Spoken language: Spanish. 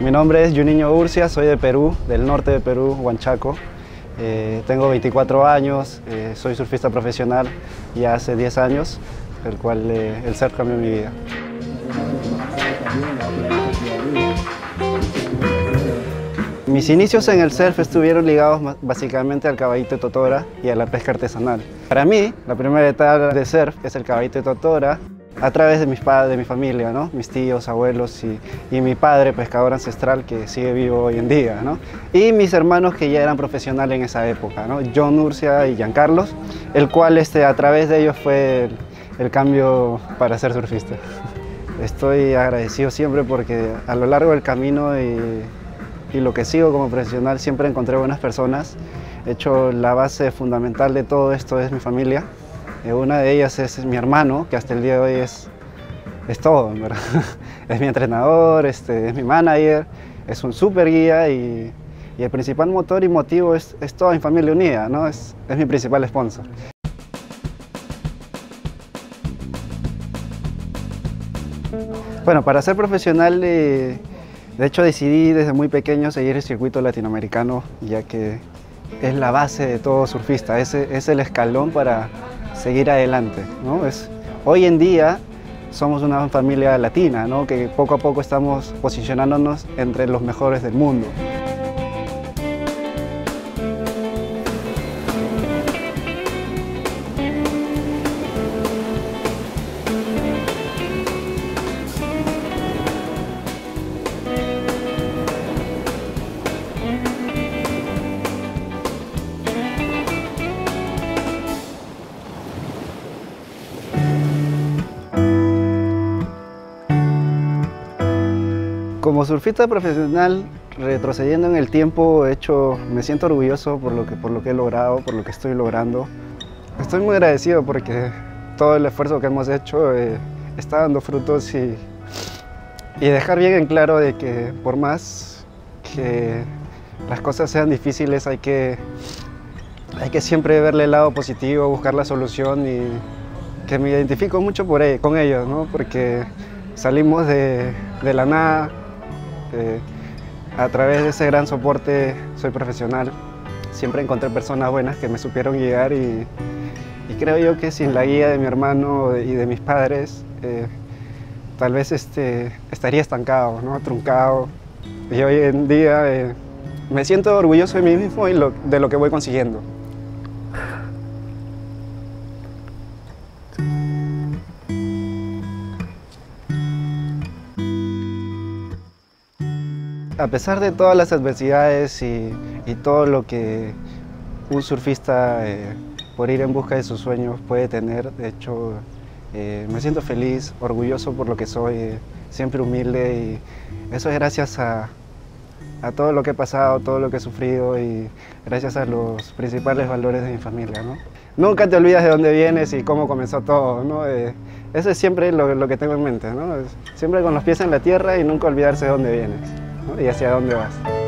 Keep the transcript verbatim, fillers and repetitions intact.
Mi nombre es Juninho Urcia, soy de Perú, del norte de Perú, Huanchaco. Eh, tengo veinticuatro años, eh, soy surfista profesional ya hace diez años, el cual eh, el surf cambió mi vida. Mis inicios en el surf estuvieron ligados básicamente al caballito de Totora y a la pesca artesanal. Para mí, la primera etapa de surf es el caballito de Totora, a través de mis padres, de mi familia, ¿no? Mis tíos, abuelos y, y mi padre, pescador ancestral, que sigue vivo hoy en día, ¿no? Y mis hermanos que ya eran profesionales en esa época, ¿no? John Urcia y Giancarlos, el cual este, a través de ellos fue el, el cambio para ser surfista. Estoy agradecido siempre porque a lo largo del camino y, y lo que sigo como profesional siempre encontré buenas personas. De hecho, la base fundamental de todo esto es mi familia. Una de ellas es mi hermano, que hasta el día de hoy es, es todo, ¿verdad? Es mi entrenador, este, es mi manager, es un súper guía y, y el principal motor y motivo es, es toda mi familia unida, ¿no? Es, es mi principal sponsor. Bueno, para ser profesional, eh, de hecho decidí desde muy pequeño seguir el circuito latinoamericano, ya que es la base de todo surfista, es, es el escalón para seguir adelante, ¿no? Es, hoy en día somos una familia latina, ¿no? Que poco a poco estamos posicionándonos entre los mejores del mundo. Como surfista profesional, retrocediendo en el tiempo, de hecho, me siento orgulloso por lo que, por lo que he logrado, por lo que estoy logrando. Estoy muy agradecido porque todo el esfuerzo que hemos hecho eh, está dando frutos y, y dejar bien en claro de que por más que las cosas sean difíciles, hay que, hay que siempre verle el lado positivo, buscar la solución y que me identifico mucho por ello, con ellos, ¿no? Porque salimos de, de la nada. Eh, a través de ese gran soporte soy profesional, siempre encontré personas buenas que me supieron guiar y, y creo yo que sin la guía de mi hermano y de mis padres eh, tal vez este, estaría estancado, ¿no? Truncado, y hoy en día eh, me siento orgulloso de mí mismo y lo, de lo que voy consiguiendo. A pesar de todas las adversidades y, y todo lo que un surfista eh, por ir en busca de sus sueños puede tener, de hecho eh, me siento feliz, orgulloso por lo que soy, eh, siempre humilde y eso es gracias a, a todo lo que he pasado, todo lo que he sufrido y gracias a los principales valores de mi familia, ¿no? Nunca te olvidas de dónde vienes y cómo comenzó todo, ¿no? Eh, eso es siempre lo, lo que tengo en mente, ¿no? Siempre con los pies en la tierra y nunca olvidarse de dónde vienes y hacia dónde vas.